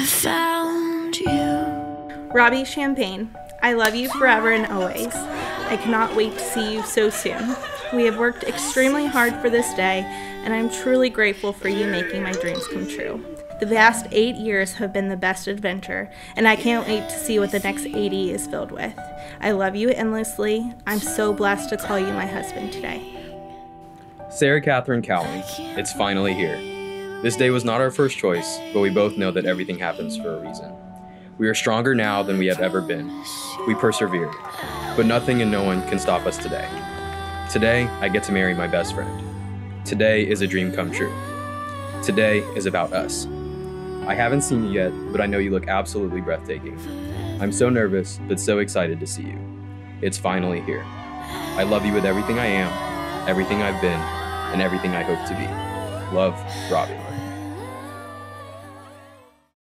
I found you. Robbie Champagne, I love you forever and always. I cannot wait to see you so soon. We have worked extremely hard for this day, and I'm truly grateful for you making my dreams come true. The past 8 years have been the best adventure, and I can't wait to see what the next 80 is filled with. I love you endlessly. I'm so blessed to call you my husband today. Sarah Catherine Cowling, it's finally here. This day was not our first choice, but we both know that everything happens for a reason. We are stronger now than we have ever been. We persevered, but nothing and no one can stop us today. Today, I get to marry my best friend. Today is a dream come true. Today is about us. I haven't seen you yet, but I know you look absolutely breathtaking. I'm so nervous, but so excited to see you. It's finally here. I love you with everything I am, everything I've been, and everything I hope to be. Love, Robbie.